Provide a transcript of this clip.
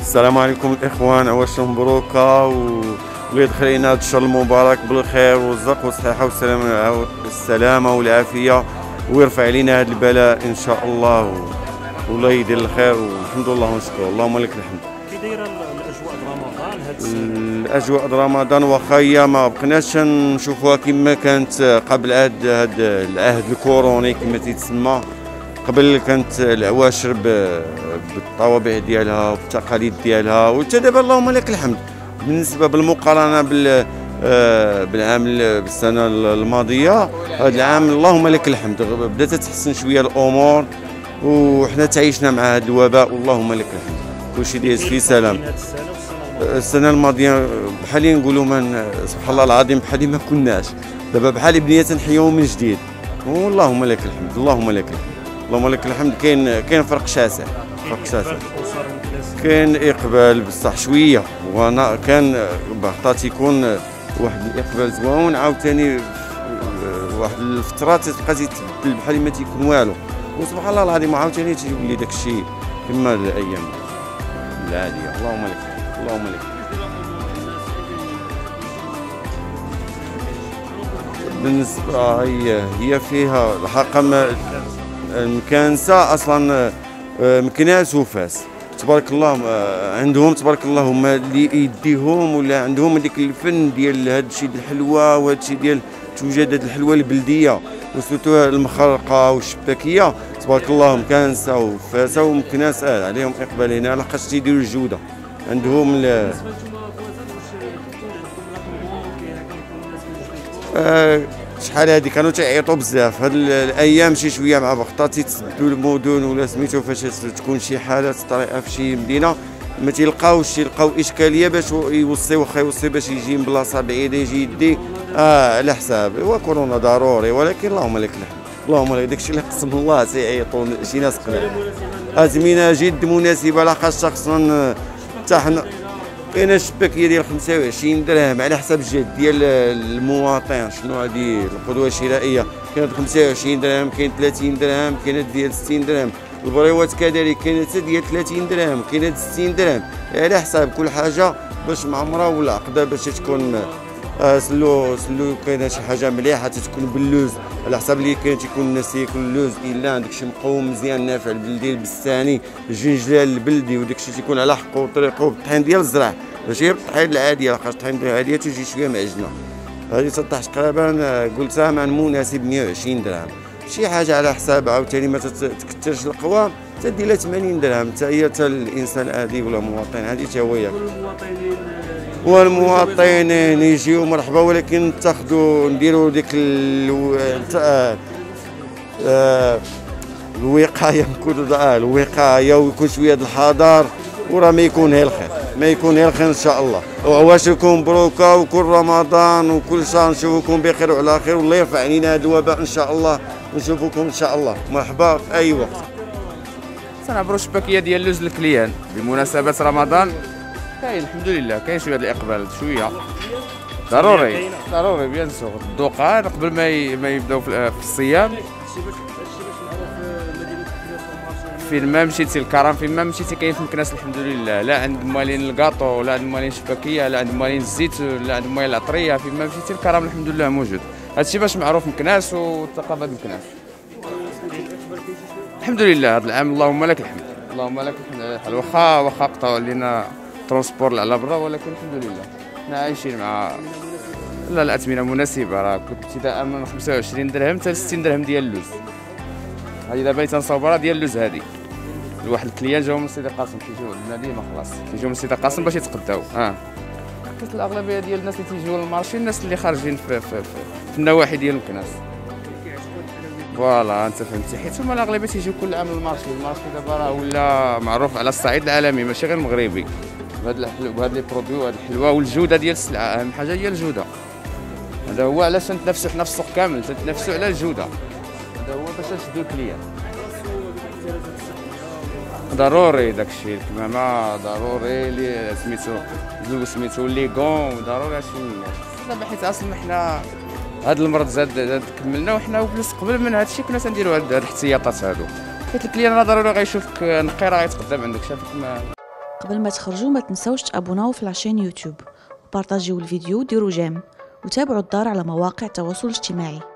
السلام عليكم الاخوان. اول شي مبروكه وعيد خلينا ان شاء الله مبارك بالخير والرزق والصحه والسلامه والعافيه، ويرفع علينا هذا البلاء ان شاء الله والله يدير الخير والحمد لله ونشكره. اللهم لك الحمد. كي دايره الاجواء د رمضان هذا السنه؟ الاجواء د رمضان واخا هي ما بقناش نشوفوها كما كانت قبل هذا العهد الكوروني كما تيتسمى. قبل كانت العواشر بالطوابع ديالها والتقاليد ديالها، وحتى دابا اللهم لك الحمد. بالنسبه بالمقارنه بالعام بالسنه الماضيه، هذا العام اللهم لك الحمد بدات تتحسن شويه الامور، وحنا تعايشنا مع هذا الوباء واللهم لك الحمد كلشي دايز في سلام. السنه الماضيه بحال اللي نقولوا سبحان الله العظيم بحال ما كناش، دابا بحال بنيه تنحيو من جديد واللهم لك الحمد. اللهم لك الحمد. اللهم لك الحمد. كاين فرق شاسع، فرق شاسع، كاين اقبال بصح شويه، وانا كان بغطات يكون واحد الاقبال زوين، عاوتاني واحد الفتره تبقى تتبدل بحال ما تيكون والو، وسبحان الله العظيم عاوتاني تيولي داك الشيء كما الايام العاديه. اللهم لك الحمد. اللهم لك الحمد. بالنسبه هي فيها الحقم مكناسة اصلا، مكناس وفاس تبارك الله عندهم تبارك الله هما اللي يديهم ولا عندهم هذيك الفن ديال هذا الشيء ديال الحلوى وهذا الشيء ديال توجد الحلوى البلديه وسوتو المخرقه والشباكيه. تبارك الله مكناسة وفاس ومكناس عليهم اقبال هنا لحقاش تيديروا الجوده عندهم. شحال هادي كانوا تيعيطوا بزاف هاد الايام شي شويه مع بغطا تيتسدوا المدن ولا سميتو، فاش تكون شي حاله طريقه في شي مدينه ما تيلقاوش، تيلقاو اشكاليه باش يوصي، واخا يوصي باش يجي من بلاصه بعيده يجي يدي على حساب وكورونا ضروري، ولكن اللهم لك الحمد. اللهم لك داكشي اللي قسم الله تيعيطوا شي ناس قلال ازمنه جد مناسبه لاخاص شخصا حتى حنا كاين الشباكيه ديال 25 درهم على حسب الجهد ديال المواطن، شنو هذه القدوه الشرائيه، كاين 25 درهم، كاين 30 درهم، كاين ديال 60 درهم، البريوات كذلك كاين حتى ديال 30 درهم، كاين 60 درهم، على حساب كل حاجه باش معمره ولا عقده باش تكون سلو كاينه شي حاجه مليحه تتكون باللوز على حساب اللي كاين تيكون الناس ياكل اللوز الا داك الشيء مقوم مزيان نافع البلدي البستاني الجنجلال البلدي، وداك الشيء تيكون على حقه وطريقه بالطحين ديال الزرع ماشي بالطحين العاديه، لاخاطش الطحين ديال العاديه تيجي شويه معجنه. هذه تطيح تقريبا قلتها مع المناسب 120 درهم، شي حاجه على حساب عاوتاني ما تتكثرش القوام تدي لها 80 درهم حتى هي، حتى الانسان العادي ولا المواطن العادي حتى هو ياكل. والمواطنين يجيو مرحبا، ولكن نتاخدو نديرو ديك الوقايه، نكونو الوقايه ويكون شويه د الحذر، وراه ما يكون هي الخير، ما يكون هي الخير ان شاء الله. وعواشركم مبروكه وكل رمضان وكل شهر نشوفكم بخير وعلى خير، والله يرفع علينا هذا الوباء ان شاء الله، ونشوفكم ان شاء الله. مرحبا في اي وقت. تنعبرو الشباكيه ديال اللوز الكليان بمناسبه رمضان، كاين الحمد لله كاين شويه الاقبال شويه ضروري ضروري بيان سور الدوقان قبل ما يبداو في الصيام. فين ما مشيتي الكرم، فين ما مشيتي كاين في مكناس الحمد لله، لا عند موالين الكاطو، لا عند موالين الشباكيه، لا عند موالين الزيت، لا عند موالين العطريه، فين ما مشيتي الكرم الحمد لله موجود. هادشي باش معروف مكناس وثقافه مكناس. الحمد لله هذا العام اللهم لك الحمد، اللهم لك الحمد على الحال. واخا قطعوا لنا ترونسبور على برا، ولكن الحمد لله حنا عايشين مع لا الأثمنة مناسبة. راه كنت ابتداء من 25 درهم حتى 60 درهم ديال اللوز. هذه دابا تنصاوبها ديال اللوز. هذه لواحد الكليان جاو من سيدي قاسم كيجيو لنا ديما، خلاص كيجيو من سيدي قاسم باش يتقداو. حيت الأغلبية ديال الناس اللي تيجيو للمارشي الناس اللي خارجين في النواحي ديال مكناس. فوالا انت فهمتي، حيت هما الأغلبية تيجيو كل عام للمارشي. المارشي دابا راه ولا معروف على الصعيد العالمي ماشي غير المغربي بهاد لي برودوي وهاد الحلوى والجوده ديال السلعه. اهم حاجه هي الجوده، هذا هو علاش تنتنافسوا حنا في السوق كامل، تنتنافسوا على الجوده، هذا هو باش نشدوا الكليان. ضروري داكشي الكمامه، ضروري اللي سميتو لي كون، ضروري هادشي دابا، حيت اصلا حنا هاد المرض زاد كملنا، وحنا وبلس قبل من هادشي كنا تنديروا هاد الاحتياطات هادو، حيت الكليان راه ضروري غيشوفك نقي راه غيتقدم عندك، شافك ما. قبل ما تخرجوا ما تنساوش تابوناو في لاشين يوتيوب وبارطاجيو الفيديو وديروا جيم وتابعوا الدار على مواقع التواصل الاجتماعي.